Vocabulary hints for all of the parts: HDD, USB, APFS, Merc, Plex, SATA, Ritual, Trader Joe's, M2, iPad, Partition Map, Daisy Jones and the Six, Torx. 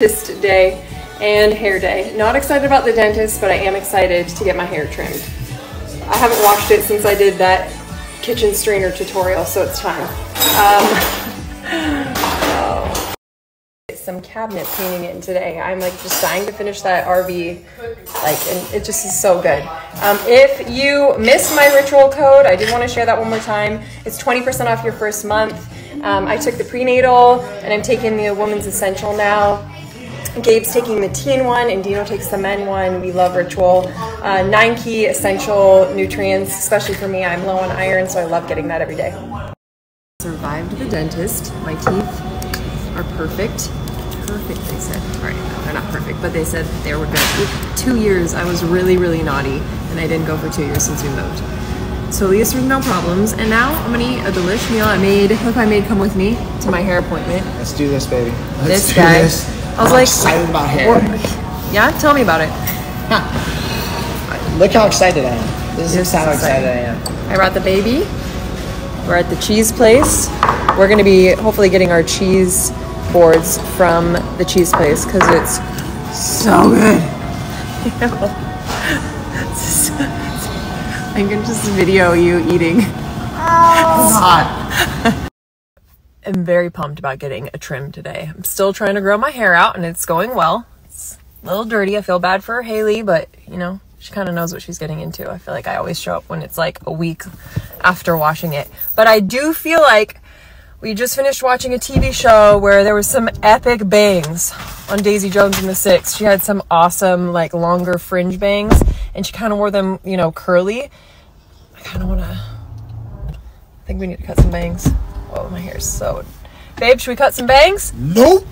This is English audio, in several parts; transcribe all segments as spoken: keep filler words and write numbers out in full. Dentist day and hair day. Not excited about the dentist, but I am excited to get my hair trimmed. I haven't washed it since I did that kitchen strainer tutorial, so it's time. Um, oh. Some cabinet painting in today. I'm like just dying to finish that R V, like, and it just is so good. Um, if you missed my Ritual code, I did want to share that one more time. It's twenty percent off your first month. Um, I took the prenatal, and I'm taking the woman's essential now. Gabe's taking the teen one, and Dino takes the men one. We love Ritual. Uh, nine key essential nutrients, especially for me. I'm low on iron, so I love getting that every day. Survived the dentist. My teeth are perfect. Perfect, they said. All right, no, they're not perfect, but they said they were good. Two years, I was really, really naughty, and I didn't go for two years since we moved. So at least there's no problems. And now I'm gonna eat a delicious meal I made. Hope I made come with me to my hair appointment. Let's do this, baby. Let's this do guy. This. I was I'm like, excited about hair. Yeah, tell me about it. Huh. Look how excited I am. This, this is how excited. excited I am. I brought the baby. We're at the cheese place. We're gonna be hopefully getting our cheese boards from the cheese place because it's so good. Ew. I can just video you eating. Oh. It's hot. I'm very pumped about getting a trim today. I'm still trying to grow my hair out and it's going well. It's a little dirty. I feel bad for Haley, but you know, she kind of knows what she's getting into. I feel like I always show up when it's like a week after washing it. But I do feel like we just finished watching a T V show where there was some epic bangs on Daisy Jones and the Six. She had some awesome like longer fringe bangs and she kind of wore them, you know, curly. I kind of want to, I think we need to cut some bangs. Oh, my hair's so, babe, should we cut some bangs? Nope.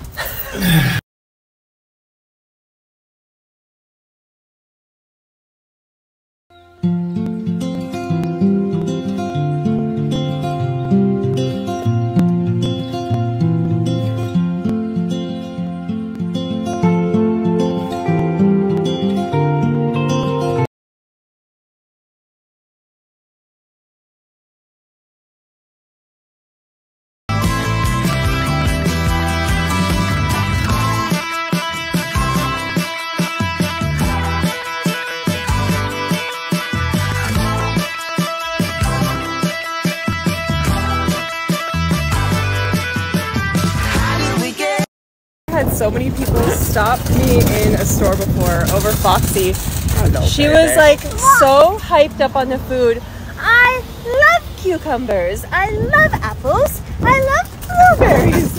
Had so many people stop me in a store before over Foxy. Hello, she baby. was like so hyped up on the food. I love cucumbers. I love apples. I love blueberries.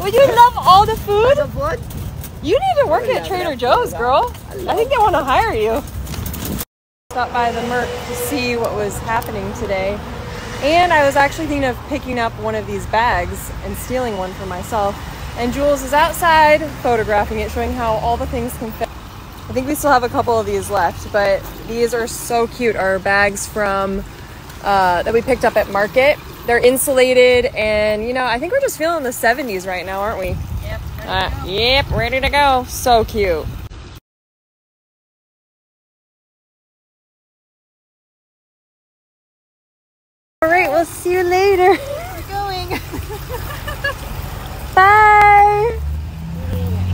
Would you love all the food? What? You need to work at Trader Joe's, girl. I think they want to hire you. Stopped by the Merc to see what was happening today. And I was actually thinking of picking up one of these bags and stealing one for myself. And Jules is outside photographing it, showing how all the things can fit. I think we still have a couple of these left, but these are so cute. Our bags from uh, that we picked up at Market. They're insulated, and you know, I think we're just feeling the seventies right now, aren't we? Yep. Uh, yep, ready to go. So cute. All right, we'll see you later. We're going. Bye. We're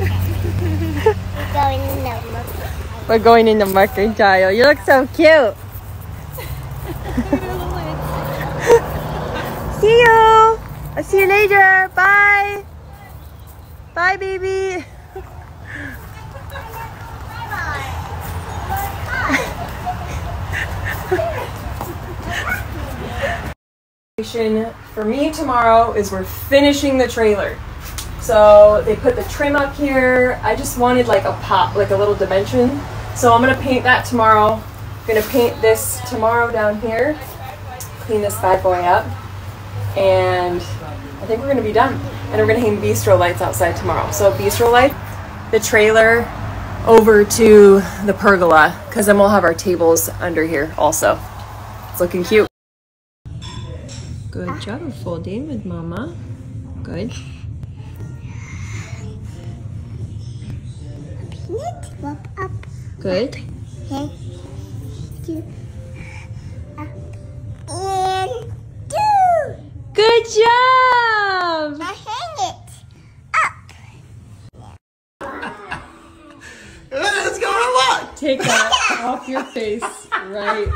going in the mercantile. We're going in the mercantile. You look so cute. See you. I'll see you later. Bye. Bye, baby. For me tomorrow is we're finishing the trailer. So they put the trim up here. I just wanted like a pop, like a little dimension. So I'm gonna paint that tomorrow. I'm gonna paint this tomorrow down here, clean this bad boy up, and I think we're gonna be done. And we're gonna hang bistro lights outside tomorrow. So bistro light, the trailer over to the pergola, because then we'll have our tables under here also. It's looking cute. Good job folding with Mama. Good. Good. Up. And two. Good job. I hang it up. take that off your face right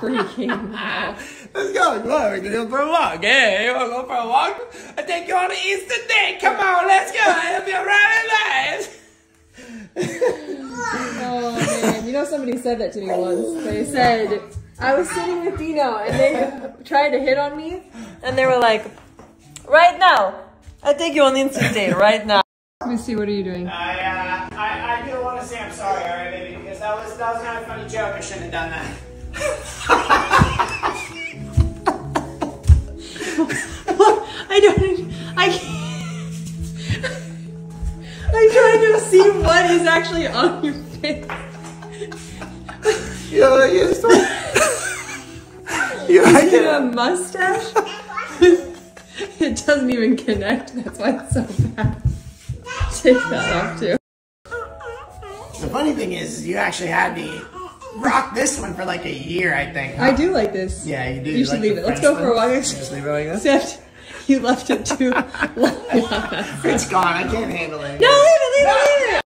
freaking now. Let's go. Go. Go for a walk. Hey, you want to go for a walk? I take you on an Easter date. Come on, let's go. It'll be a ride in life. Oh, man. You know somebody said that to me once. They said, I was sitting with Dino, and they tried to hit on me, and they were like, right now. I take you on an Easter date right now. Let me see, what are you doing? I, uh, I, I do want to say I'm sorry, alright, baby, because that was, that was not a funny joke. I shouldn't have done that. Look, I don't, I can't. I'm trying to see what is actually on your face. Yeah, you're so... You're is it a mustache? It doesn't even connect, that's why it's so bad. Take that off too. The funny thing is, you actually had me rock this one for like a year, I think. Huh? I do like this. Yeah, you do. You, you should like leave it. Let's go for a walk. Just leave it like this? Except you left it too long. It's gone. I can't handle it. No, leave it, leave it, leave it.